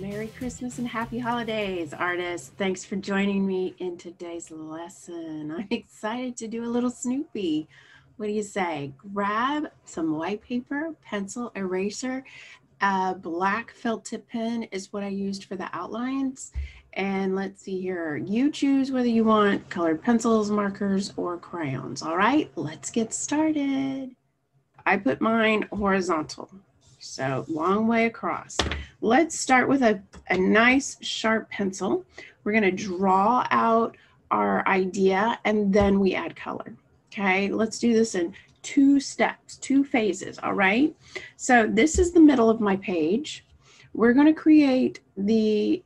Merry Christmas and happy holidays, artists. Thanks for joining me in today's lesson. I'm excited to do a little Snoopy. What do you say? Grab some white paper, pencil, eraser. A black felt tip pen is what I used for the outlines. And let's see here. You choose whether you want colored pencils, markers, or crayons. All right, let's get started. I put mine horizontal, so long way across. Let's start with a nice sharp pencil. We're gonna draw out our idea and then we add color. Okay, let's do this in two steps, two phases, all right? So this is the middle of my page. We're gonna create the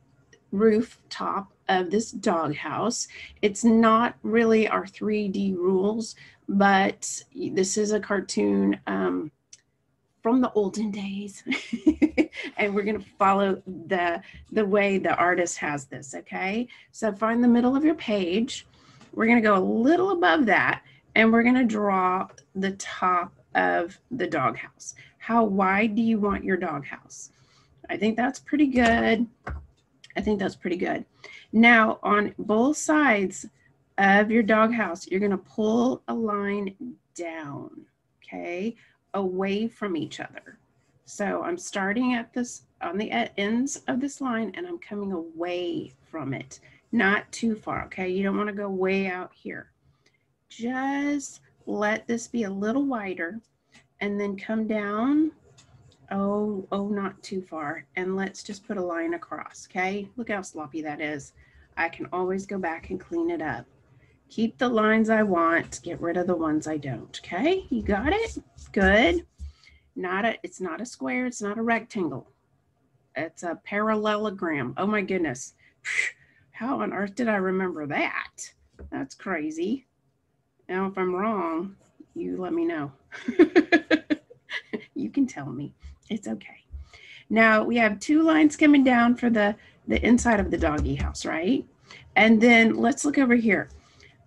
rooftop of this doghouse. It's not really our 3D rules, but this is a cartoon from the olden days. And we're gonna follow the way the artist has this, okay? So find the middle of your page. We're gonna go a little above that and we're gonna draw the top of the doghouse. How wide do you want your doghouse? I think that's pretty good. I think that's pretty good. Now on both sides of your doghouse, you're gonna pull a line down, okay? Away from each other. So I'm starting at this, on the ends of this line, and I'm coming away from it, not too far, okay? You don't wanna go way out here. Just let this be a little wider and then come down. Oh, not too far. And let's just put a line across, okay? Look how sloppy that is. I can always go back and clean it up. Keep the lines I want, get rid of the ones I don't, okay? You got it? Good. It's not a square, it's not a rectangle. It's a parallelogram. Oh my goodness. How on earth did I remember that? That's crazy. Now, if I'm wrong, you let me know. You can tell me, it's okay. Now we have two lines coming down for the inside of the doggy house, right? And then let's look over here.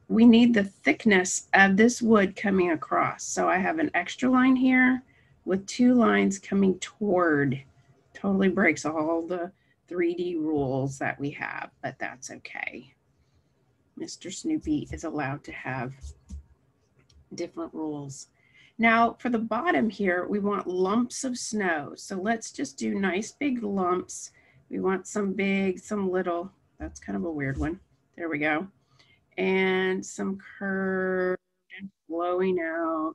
We need the thickness of this wood coming across. So I have an extra line here with two lines coming toward. Totally breaks all the 3D rules that we have, but that's okay. Mr. Snoopy is allowed to have different rules. Now for the bottom here, we want lumps of snow. So let's just do nice big lumps. We want some big, some little. That's kind of a weird one. There we go. And some curved and flowing out.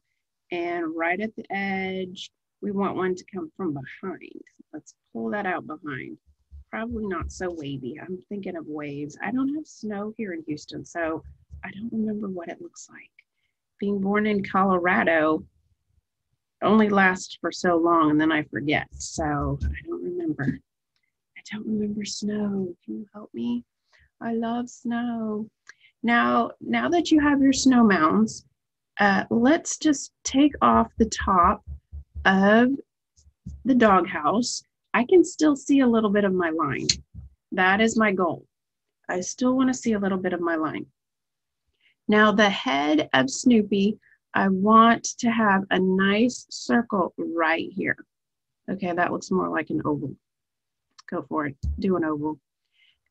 And right at the edge, we want one to come from behind. Let's pull that out behind. Probably not so wavy. I'm thinking of waves. I don't have snow here in Houston, so I don't remember what it looks like. Being born in Colorado only lasts for so long and then I forget. So I don't remember. I don't remember snow. Can you help me? I love snow. Now that you have your snow mounds, let's just take off the top of the doghouse. I can still see a little bit of my line. That is my goal. I still want to see a little bit of my line. Now the head of Snoopy, I want to have a nice circle right here. Okay, that looks more like an oval. Go for it, do an oval.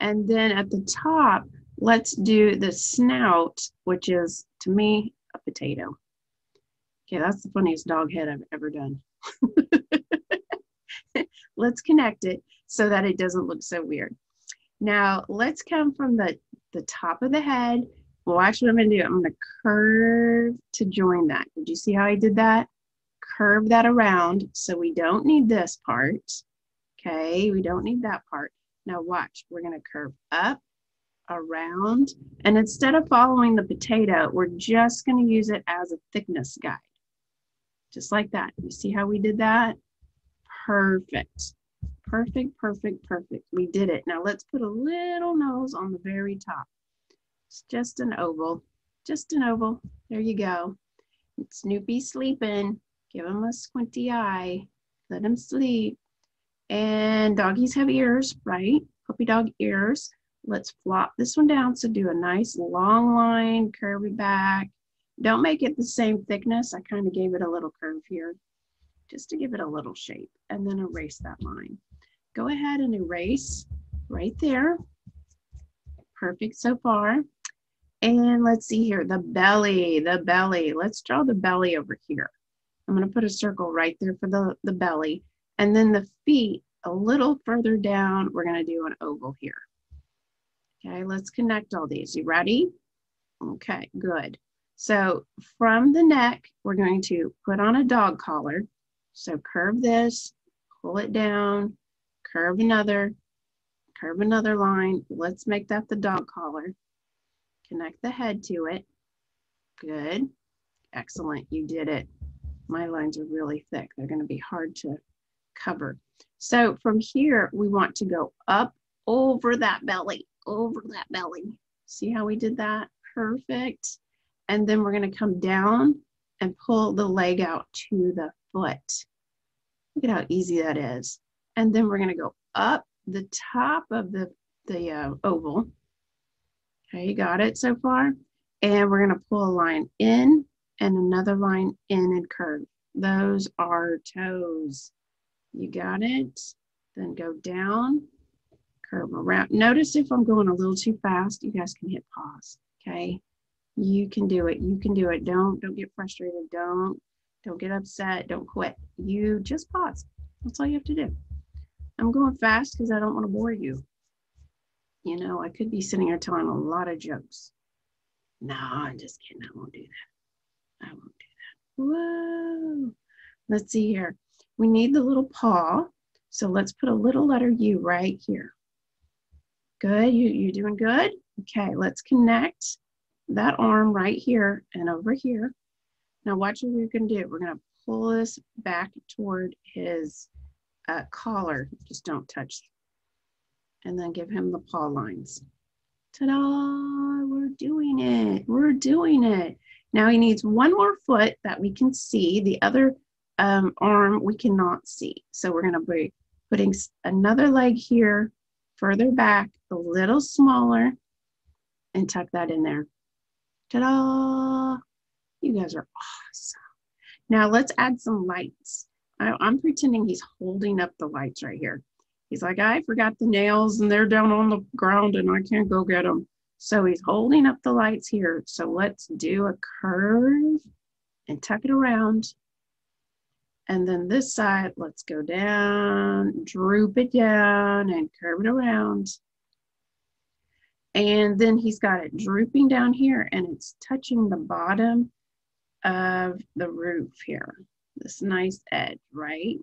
And then at the top, let's do the snout, which is, to me, a potato. Okay, that's the funniest dog head I've ever done. Let's connect it so that it doesn't look so weird. Now let's come from the top of the head. Watch what I'm gonna do. I'm gonna curve to join that. Did you see how I did that? Curve that around. So we don't need this part. Okay, we don't need that part. Now watch, we're gonna curve up, around, and instead of following the potato, we're just gonna use it as a thickness guide. Just like that. You see how we did that? Perfect. Perfect, perfect, perfect. We did it. Now let's put a little nose on the very top. It's just an oval. Just an oval. There you go. It's Snoopy sleeping. Give him a squinty eye. Let him sleep. And doggies have ears, right? Puppy dog ears. Let's flop this one down. So do a nice long line, curve it back. Don't make it the same thickness. I kind of gave it a little curve here just to give it a little shape and then erase that line. go ahead and erase right there. Perfect so far. And let's see here, the belly, Let's draw the belly over here. I'm going to put a circle right there for the belly. And then the feet a little further down, we're going to do an oval here. Okay, let's connect all these. You ready? Okay, good. So from the neck, we're going to put on a dog collar. So curve this, pull it down, curve another line. Let's make that the dog collar. Connect the head to it. Good. Excellent. You did it. My lines are really thick. They're going to be hard to cover. So from here, we want to go up over that belly, See how we did that? Perfect. And then we're going to come down and pull the leg out to the foot. Look at how easy that is. And then we're going to go up the top of the oval. Okay, you got it so far. And we're going to pull a line in and another line in and curve. Those are toes. You got it. Then go down, curve around. Notice if I'm going a little too fast, you guys can hit pause. Okay. You can do it. You can do it. Don't get frustrated. Don't get upset. Don't quit. You just pause. That's all you have to do. I'm going fast because I don't want to bore you. You know, I could be sitting here telling a lot of jokes. No, I'm just kidding. I won't do that. Whoa. Let's see here. We need the little paw. So let's put a little letter U right here. Good. You doing good? Okay. Let's connect that arm right here and over here. Now watch what we can do. We're going to pull this back toward his collar. Just don't touch. And then give him the paw lines. Ta-da! We're doing it. We're doing it. Now he needs one more foot that we can see. The other arm we cannot see. So we're going to be putting another leg here, further back, a little smaller, and tuck that in there. Ta-da! You guys are awesome. Now let's add some lights. I'm pretending he's holding up the lights right here. He's like, I forgot the nails and they're down on the ground and I can't go get them. So he's holding up the lights here. So let's do a curve and tuck it around. And then this side, let's go down, droop it down and curve it around. And then he's got it drooping down here and it's touching the bottom of the roof here. This nice edge, right?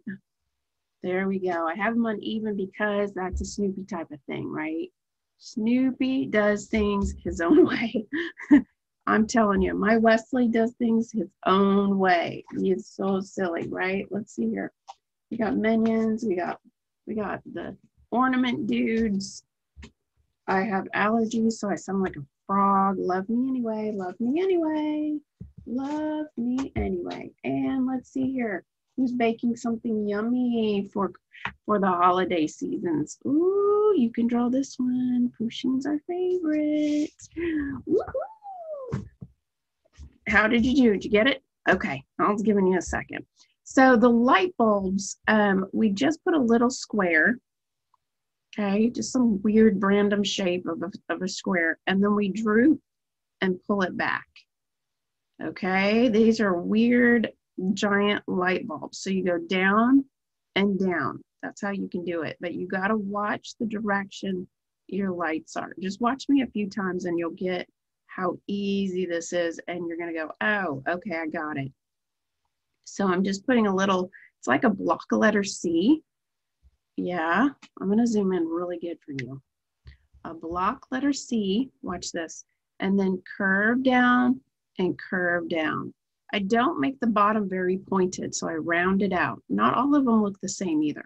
There we go. I have them uneven because that's a Snoopy type of thing, right? Snoopy does things his own way. I'm telling you, my Wesley does things his own way. He is so silly, right? Let's see here. We got minions. We got the ornament dudes. I have allergies, so I sound like a frog. Love me anyway. Love me anyway. Love me anyway. And let's see here. Who's baking something yummy for the holiday seasons? Ooh, you can draw this one. Pooshin's our favorite. Woohoo! How did you do? Did you get it? Okay, I was giving you a second. So the light bulbs, we just put a little square. Okay, just some weird random shape of a square. And then we droop and pull it back. Okay, these are weird giant light bulbs. So you go down and down. That's how you can do it. But you got to watch the direction your lights are. Just watch me a few times and you'll get how easy this is. And you're going to go, oh, okay, I got it. So I'm just putting a little, it's like a block of letter C. Yeah, I'm going to zoom in really good for you. A block letter C, watch this, and then curve down and curve down. I don't make the bottom very pointed, so I round it out. Not all of them look the same either.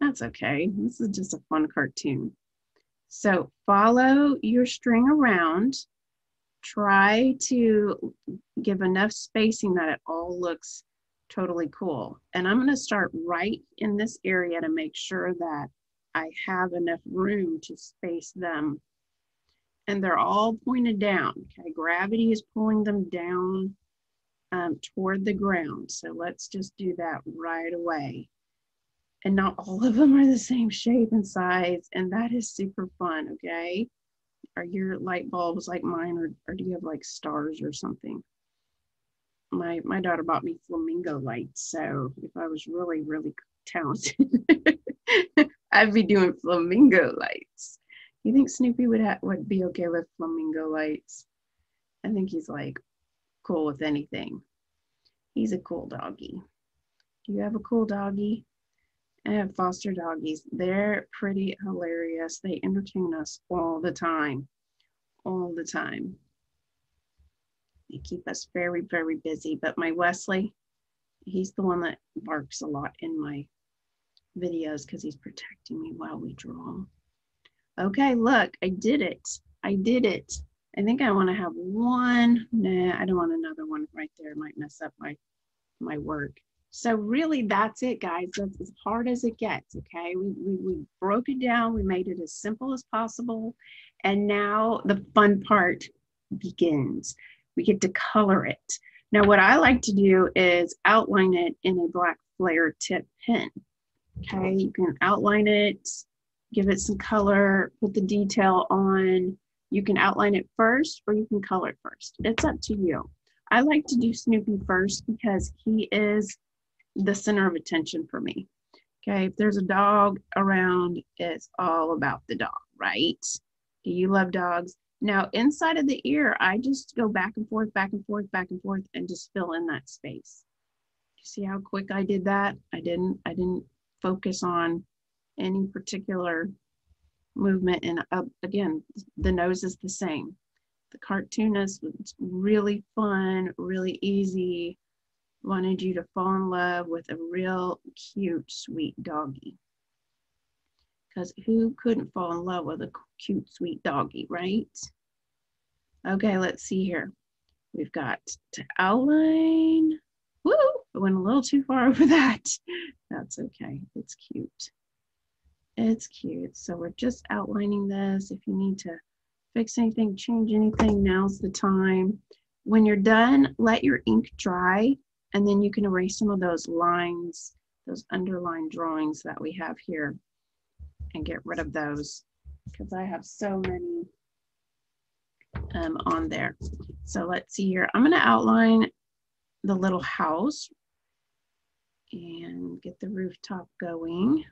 That's okay. This is just a fun cartoon. So follow your string around. Try to give enough spacing that it all looks totally cool. And I'm going to start right in this area to make sure that I have enough room to space them. And they're all pointed down. Okay, gravity is pulling them down toward the ground. So let's just do that right away. and not all of them are the same shape and size, and that is super fun. Okay, are your light bulbs like mine, or do you have like stars or something? My daughter bought me flamingo lights, so if I was really, really talented, I'd be doing flamingo lights. You think Snoopy would be okay with flamingo lights? I think he's like cool with anything. He's a cool doggy. Do you have a cool doggy? I have foster doggies. They're pretty hilarious. They entertain us all the time, all the time. They keep us very, very busy. But my Wesley, he's the one that barks a lot in my videos because he's protecting me while we draw. Okay, look, I did it. I did it. I think I want to have one. Nah, I don't want another one right there. It might mess up my work. So really, that's it, guys. That's as hard as it gets, okay? We broke it down. We made it as simple as possible. And now the fun part begins. We get to color it. Now, what I like to do is outline it in a black flare tip pen. Okay, you can outline it, give it some color, put the detail on. You can outline it first, or you can color it first. It's up to you. I like to do Snoopy first because he is the center of attention for me. Okay, if there's a dog around, it's all about the dog, right? Do you love dogs? Now, inside of the ear, I just go back and forth, back and forth, back and forth, and just fill in that space. You see how quick I did that? I didn't focus on any particular movement. And up, again, the nose is the same. The cartoonist was really fun, really easy. Wanted you to fall in love with a real cute, sweet doggy. Because who couldn't fall in love with a cute, sweet doggy, right? Okay, let's see here. We've got to outline. Woo! I went a little too far over that. That's okay. It's cute. It's cute. So we're just outlining this. If you need to fix anything, change anything, now's the time. When you're done, let your ink dry, and then you can erase some of those lines, those underlined drawings that we have here, and get rid of those because I have so many on there. So let's see here. I'm going to outline the little house and get the rooftop going.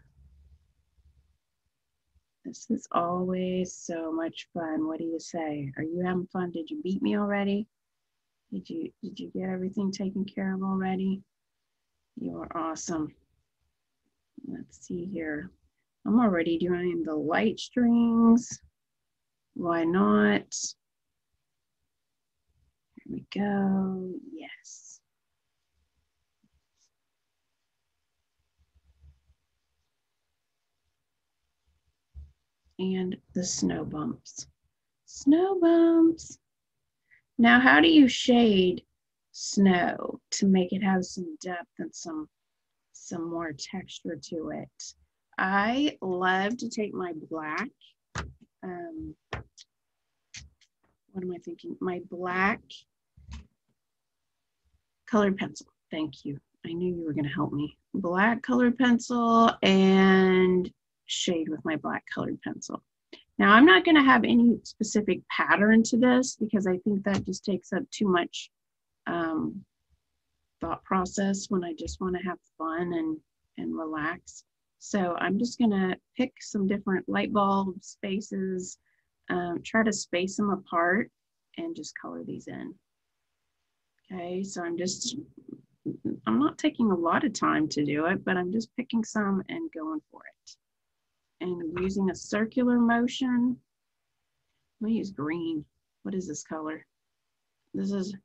This is always so much fun. What do you say? Are you having fun? Did you beat me already? Did you get everything taken care of already? You are awesome. Let's see here. I'm already doing the light strings. Why not? Here we go. Yes. And the snow bumps. Snow bumps. Now, how do you shade snow to make it have some depth and some more texture to it? I love to take my black, what am I thinking? My black colored pencil. Thank you. I knew you were going to help me. Black colored pencil and shade with my black colored pencil. Now, I'm not going to have any specific pattern to this because I think that just takes up too much thought process when I just want to have fun and relax. So I'm just gonna pick some different light bulb spaces, try to space them apart and just color these in. Okay, so I'm not taking a lot of time to do it, but I'm just picking some and going for it. And I'm using a circular motion. I'm gonna use green. What is this color? This is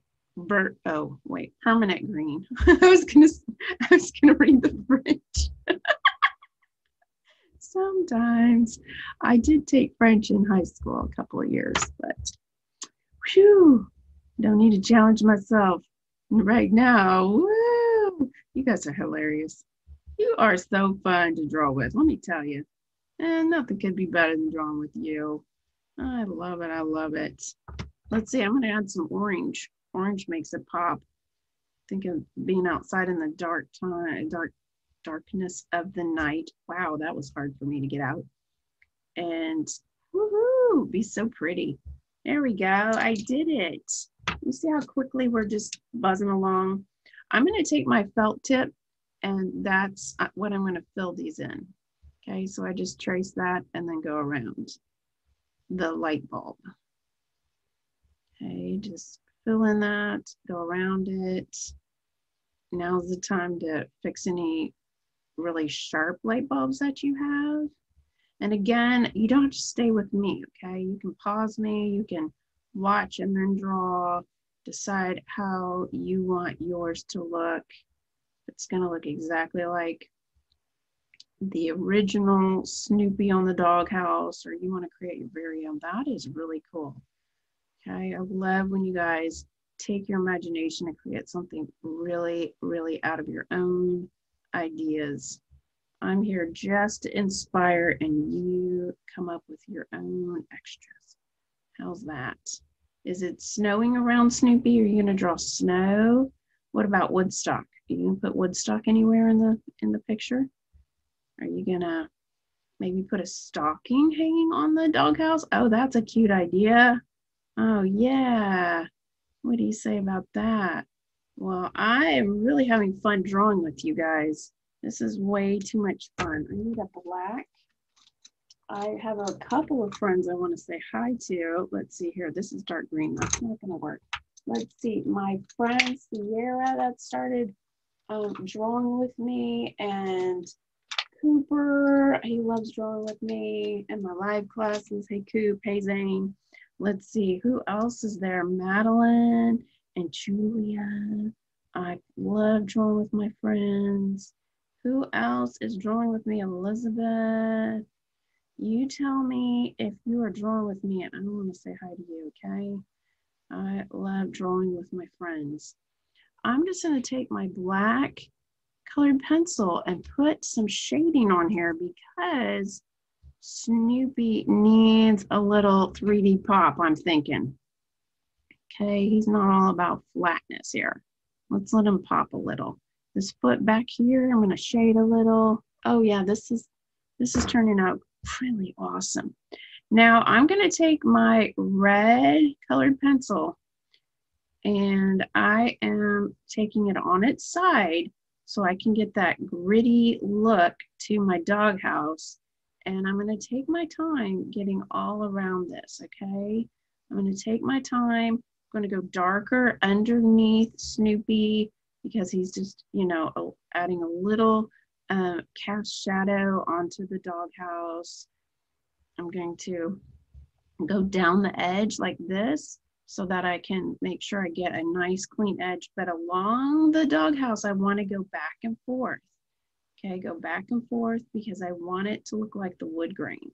permanent green. I was gonna read the French. Sometimes I did take French in high school a couple of years, but whew, don't need to challenge myself right now. Woo, you guys are hilarious. You are so fun to draw with, let me tell you. And nothing could be better than drawing with you. I love it. I love it. Let's see. I'm going to add some orange. Orange makes it pop. I think of being outside in the dark time, dark darkness of the night. Wow, that was hard for me to get out. And woohoo, be so pretty. There we go. I did it. You see how quickly we're just buzzing along. I'm going to take my felt tip, and that's what I'm going to fill these in. Okay, so I just trace that and then go around the light bulb. Okay, just fill in that, go around it. Now's the time to fix any really sharp light bulbs that you have. And again, you don't have to stay with me, okay? You can pause me, you can watch and then draw, decide how you want yours to look. It's gonna look exactly like the original Snoopy on the doghouse, or you wanna create your very own. That is really cool, okay? I love when you guys take your imagination and create something really, really out of your own ideas. I'm here just to inspire, and you come up with your own extras. How's that? Is it snowing around Snoopy? Are you going to draw snow? What about Woodstock? Are you going to put Woodstock anywhere in the picture? Are you going to maybe put a stocking hanging on the doghouse? Oh, that's a cute idea. Oh, yeah. What do you say about that? Well, I am really having fun drawing with you guys. This is way too much fun. I need a black. I have a couple of friends I want to say hi to. Let's see here. This is dark green. That's not going to work. Let's see. My friend Sierra that started drawing with me, and Cooper. He loves drawing with me, and my live classes. Hey, Coop. Hey, Zane. Let's see. Who else is there? Madeline and Julia. I love drawing with my friends. Who else is drawing with me? Elizabeth, you tell me if you are drawing with me, and I don't want to say hi to you, okay? I love drawing with my friends. I'm just going to take my black colored pencil and put some shading on here, because Snoopy needs a little 3D pop, I'm thinking. Okay, he's not all about flatness here. Let's let him pop a little. This foot back here, I'm going to shade a little. Oh yeah, this is turning out really awesome. Now I'm going to take my red colored pencil, and I am taking it on its side so I can get that gritty look to my doghouse. And I'm going to take my time getting all around this, okay? I'm going to take my time. I'm going to go darker underneath Snoopy, because he's just, you know, adding a little cast shadow onto the doghouse. I'm going to go down the edge like this so that I can make sure I get a nice clean edge. But along the doghouse, I want to go back and forth. Okay, go back and forth, because I want it to look like the wood grain.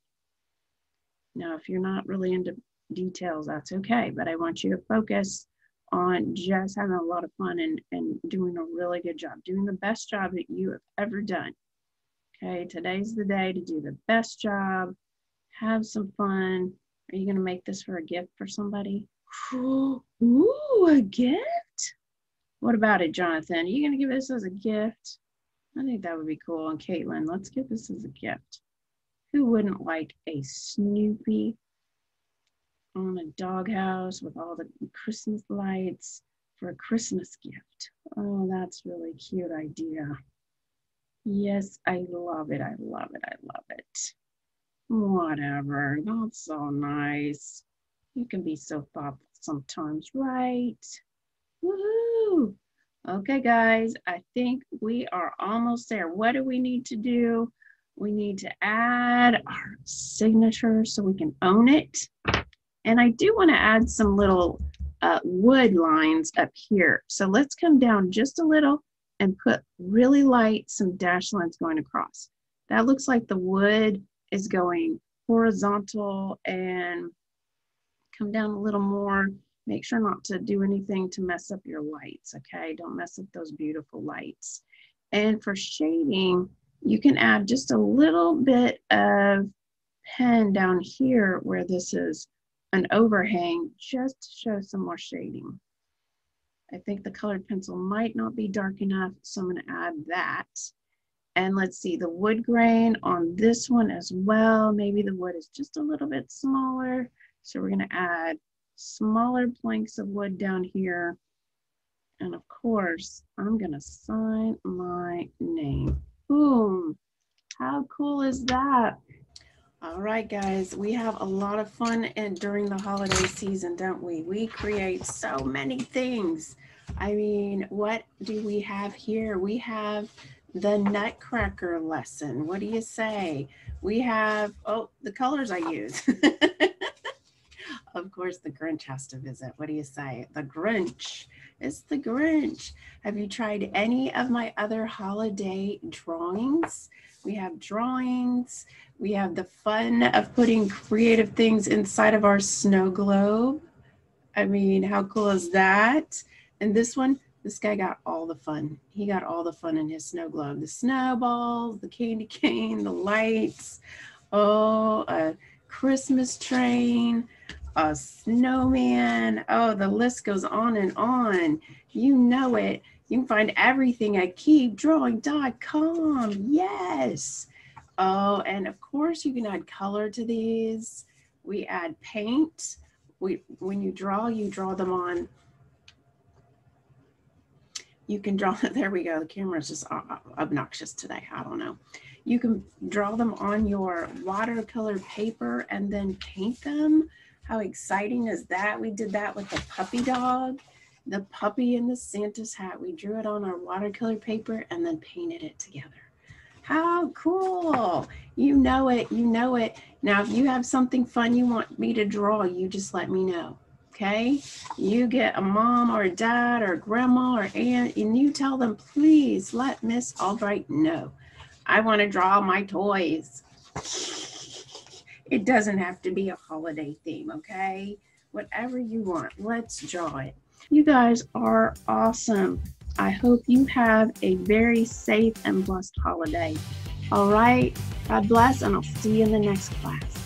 Now, if you're not really into details, that's okay, but I want you to focus on just having a lot of fun and doing a really good job, doing the best job that you have ever done. Okay, today's the day to do the best job, have some fun. Are you gonna make this for a gift for somebody? Ooh, a gift? What about it, Jonathan? Are you gonna give this as a gift? I think that would be cool. And Caitlin, let's give this as a gift. Who wouldn't like a Snoopy on a doghouse with all the Christmas lights for a Christmas gift? Oh, that's really cute idea. Yes, I love it, I love it, I love it. Whatever, that's so nice. You can be so thoughtful sometimes, right? Woohoo! Okay guys, I think we are almost there. What do we need to do? We need to add our signature so we can own it. And I do want to add some little wood lines up here. So let's come down just a little and put really light, some dash lines going across. That looks like the wood is going horizontal, and come down a little more. Make sure not to do anything to mess up your lights, okay? Don't mess up those beautiful lights. And for shading, you can add just a little bit of pen down here where this is an overhang, just to show some more shading. I think the colored pencil might not be dark enough, so I'm going to add that. And let's see the wood grain on this one as well. Maybe the wood is just a little bit smaller. So we're gonna add smaller planks of wood down here. And of course, I'm gonna sign my name. Boom, how cool is that? All right, guys, we have a lot of fun during the holiday season, don't we? We create so many things. I mean, what do we have here? We have the Nutcracker lesson. What do you say? We have, oh, the colors I use. Of course, the Grinch has to visit. What do you say? The Grinch. It's the Grinch. Have you tried any of my other holiday drawings? We have drawings. We have the fun of putting creative things inside of our snow globe. I mean, how cool is that? And this one, this guy got all the fun. He got all the fun in his snow globe. The snowballs, the candy cane, the lights. Oh, a Christmas train, a snowman. Oh, the list goes on and on. You know it. You can find everything at keepdrawing.com. Yes. Oh, and of course you can add color to these. We add paint. When you draw them on. You can draw, there we go, the camera's just obnoxious today, I don't know. You can draw them on your watercolor paper and then paint them. How exciting is that? We did that with the puppy dog, the puppy in the Santa's hat. We drew it on our watercolor paper and then painted it together. How cool. You know it, you know it. Now, if you have something fun you want me to draw, you just let me know. Okay, you get a mom or a dad or a grandma or aunt and you tell them, please let Miss Albright know. I want to draw my toys. It doesn't have to be a holiday theme, okay? Whatever you want, let's draw it. You guys are awesome. I hope you have a very safe and blessed holiday. All right, God bless, and I'll see you in the next class.